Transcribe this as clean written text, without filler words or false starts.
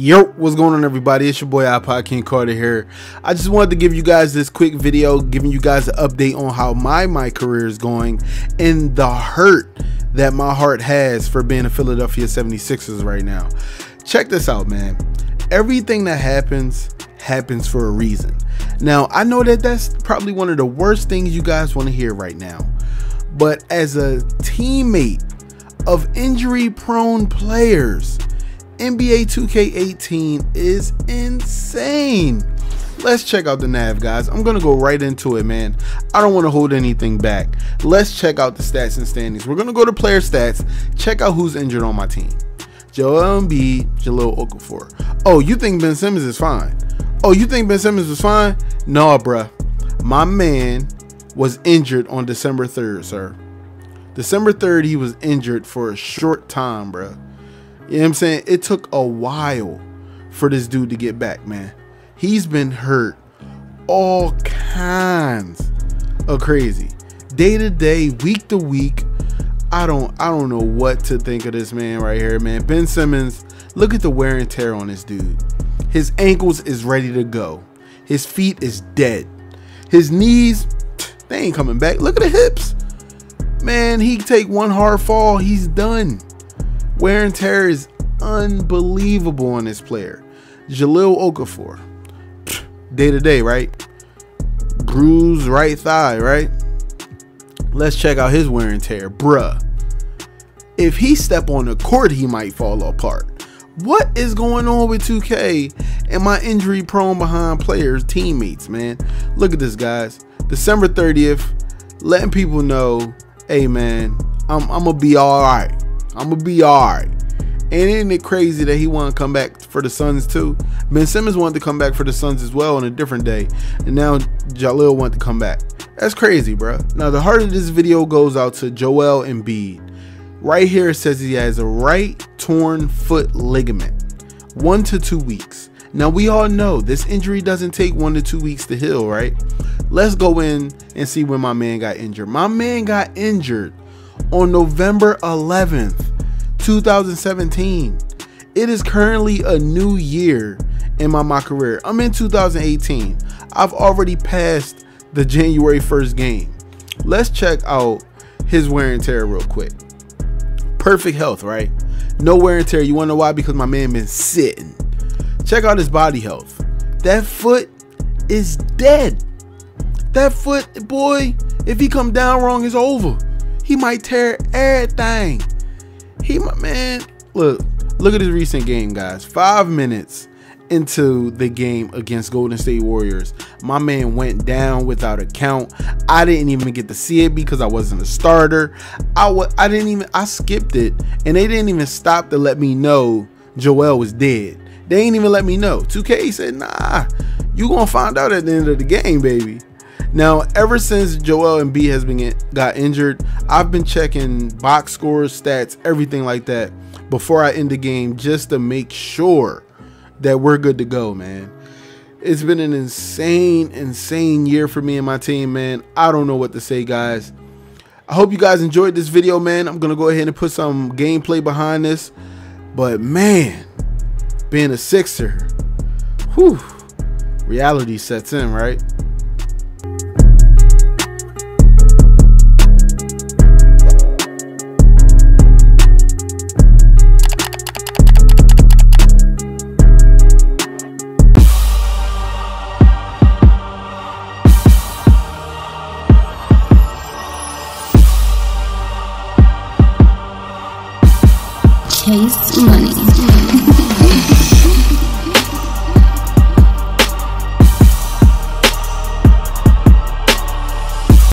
Yo, what's going on everybody, it's your boy iPod King Carter here. I just wanted to give you guys this quick video, giving you guys an update on how my career is going and the hurt that my heart has for being a Philadelphia 76ers right now. Check this out, man. Everything that happens for a reason. Now, I know that that's probably one of the worst things you guys want to hear right now, but as a teammate of injury-prone players, NBA 2K18 is insane. Let's check out the nav, guys. I'm gonna go right into it, man. I don't want to hold anything back. Let's check out the stats and standings. We're gonna go to player stats, check out who's injured on my team. Joel Embiid, Jahlil Okafor. Oh, you think Ben Simmons is fine? Oh, you think Ben Simmons is fine? Nah, bruh. My man was injured on December 3rd, sir. December 3rd, he was injured for a short time, bruh. You know what I'm saying? It took a while for this dude to get back, man. He's been hurt all kinds of crazy. Day to day, week to week. I don't know what to think of this man right here, man. Ben Simmons, look at the wear and tear on this dude. His ankles is ready to go. His feet is dead. His knees, they ain't coming back. Look at the hips. Man, he take one hard fall, he's done. Wear and tear is unbelievable on this player. Jahlil Okafor, day to day, right? Bruised right thigh, right? Let's check out his wear and tear, bruh. If he step on the court, he might fall apart. What is going on with 2K and my injury-prone behind players, teammates, man? Look at this, guys. December 30th, letting people know, hey, man, I'm gonna be all right. I'm gonna be all right. And isn't it crazy that he wanted to come back for the Suns too? Ben Simmons wanted to come back for the Suns as well on a different day, and now Jahlil wanted to come back. That's crazy, bro. Now the heart of this video goes out to Joel Embiid. Right here it says he has a right torn foot ligament, 1 to 2 weeks. Now we all know this injury doesn't take 1 to 2 weeks to heal, right? Let's go in and see when my man got injured. My man got injured on November 11th, 2017. It is currently a new year in my career. I'm in 2018. I've already passed the January 1st game. Let's check out his wear and tear real quick. Perfect health, right? No wear and tear. You wanna know why? Because my man been sitting. Check out his body health. That foot is dead. That foot, boy, if he come down wrong, it's over. He might tear everything. He, my man, look at his recent game, guys. 5 minutes into the game against Golden State Warriors, my man went down without a count. I didn't even get to see it because I wasn't a starter. I skipped it, and they didn't even stop to let me know Joel was dead. They ain't even let me know. 2K said, nah, you gonna find out at the end of the game, baby. Now, ever since Joel Embiid has got injured, I've been checking box scores, stats, everything like that before I end the game just to make sure that we're good to go, man. It's been an insane year for me and my team, man. I don't know what to say, guys. I hope you guys enjoyed this video, man. I'm going to go ahead and put some gameplay behind this. But, man, being a Sixer, whew, reality sets in, right? Taste money.